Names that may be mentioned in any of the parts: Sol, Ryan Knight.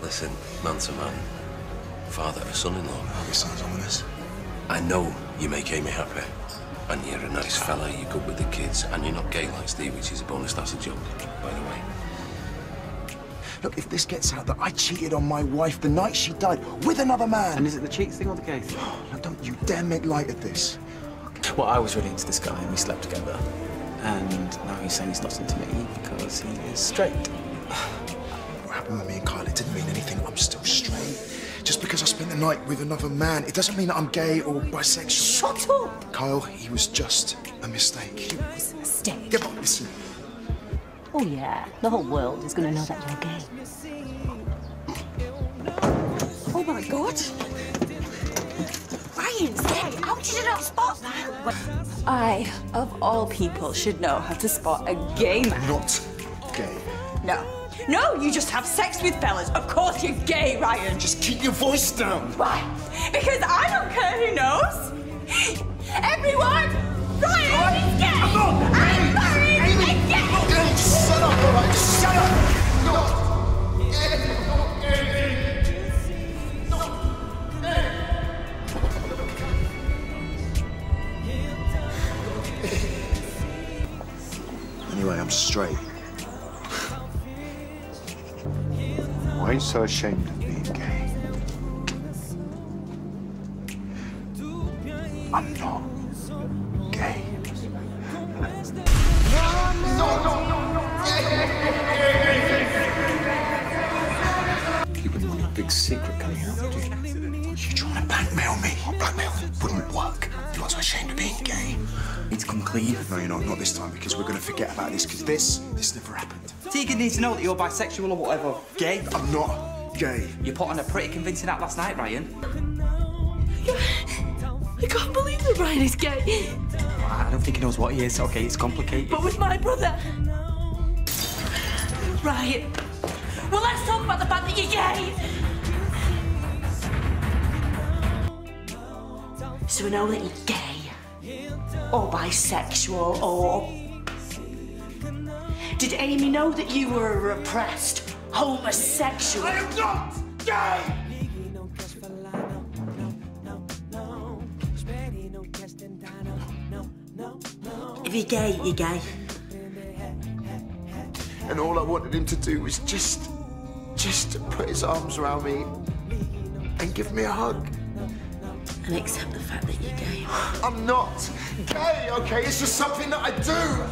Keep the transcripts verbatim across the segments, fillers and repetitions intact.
Listen, man to man, father or son-in-law. Oh, this sounds ominous. I know you make Amy happy, and you're a nice fella, you're good with the kids, and you're not gay like Steve, which is a bonus. That's a joke, by the way. Look, if this gets out that I cheated on my wife the night she died with another man... And is it the cheats thing or the gay thing? Now, don't you dare make light of this. Well, I was really into this guy, and we slept together. And now he's saying he's not into me because he is straight. What happened with me and Kyle, it didn't mean anything. I'm still straight. Just because I spent the night with another man, it doesn't mean that I'm gay or bisexual. Shut up! Kyle, he was just a mistake. It was a mistake. Get on, listen. Oh, yeah. The whole world is going to know that you're gay. Oh, my God. Ryan's gay. How did you not spot that? I, of all people, should know how to spot a gay man. Not gay. No. No, you just have sex with fellas. Of course you're gay, Ryan. Just keep your voice down. Why? Because I don't care who knows. Everyone, Ryan is gay. I'm not gay. I'm sorry. Amy, I'm gay. Not gay. Shut up, all right? Shut up. Not gay. Not gay. Not gay. Anyway, I'm straight. Why are you so ashamed of being gay? I'm not gay. No, no, no, no. You wouldn't want a big secret coming out, would you? You're trying to blackmail me. Oh, blackmail wouldn't work. You are so ashamed of being gay. You need to come clean. No, you're not. Not this time, because we're going to forget about this, because this, this never happened. Tegan needs to know that you're bisexual or whatever. Gay? I'm not gay. You put on a pretty convincing act last night, Ryan. I can't believe that Ryan is gay. I don't think he knows what he is. Okay, it's complicated. But with my brother. Ryan. Well, let's talk about the fact that you're gay. So we know that you're gay, or bisexual, or... Did Amy know that you were a repressed homosexual? I am not gay! If you're gay, you're gay. And all I wanted him to do was just, just to put his arms around me and give me a hug. And accept the fact that you're gay. I'm not gay, okay? It's just something that I do.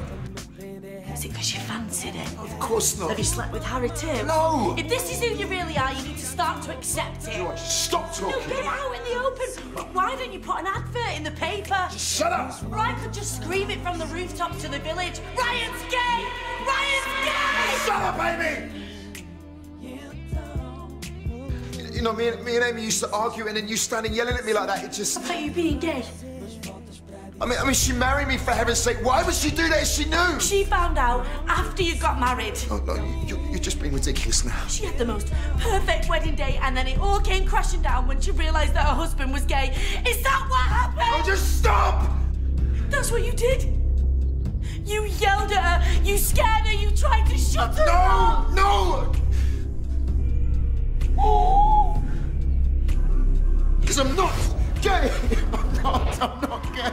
Is it because you fancied it? Of course not. Have you slept with Harry too? No! If this is who you really are, you need to start to accept it. You are. Stop talking. No, get it out in the open. Why don't you put an advert in the paper? Just shut up! Or I could just scream it from the rooftops to the village. Ryan's gay! Ryan's gay! Shut up, Amy! You know, me and, me and Amy used to argue, and then you standing yelling at me like that, it just... I thought you being gay. I mean, I mean, she married me, for heaven's sake. Why would she do that if she knew? She found out after you got married. Oh, no, you, you're just being ridiculous now. She had the most perfect wedding day, and then it all came crashing down when she realised that her husband was gay. Is that what happened? Oh, just stop! That's what you did. You yelled at her, you scared her, you tried to shut her up. No, no! Because I'm not gay. I'm not, I'm not gay.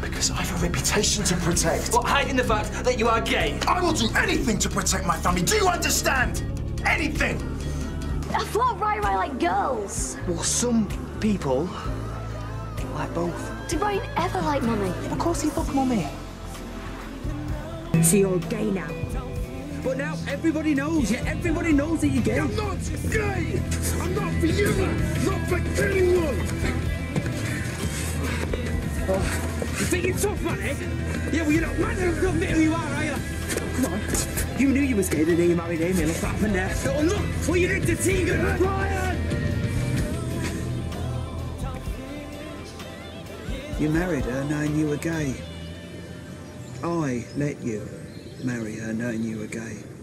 Because I have a reputation to protect. Well, hiding the fact that you are gay. I will do anything to protect my family. Do you understand? Anything! I thought Ryan like girls. Well, some people like both. Did Ryan ever like Mummy? Of course he fucked Mummy. So you're gay now. But now everybody knows. Yeah, everybody knows that you're gay. I'm not gay! I'm not for you! Not for anyone! You think you're tough, man, eh? Yeah, well, you're not mad enough to admit who you are, are you? Come on. You knew you was gay the day you married Amy. Look what happened there. Oh, look what you did to Tegan, Ryan! You married her knowing you were gay. I let you marry her knowing you were gay.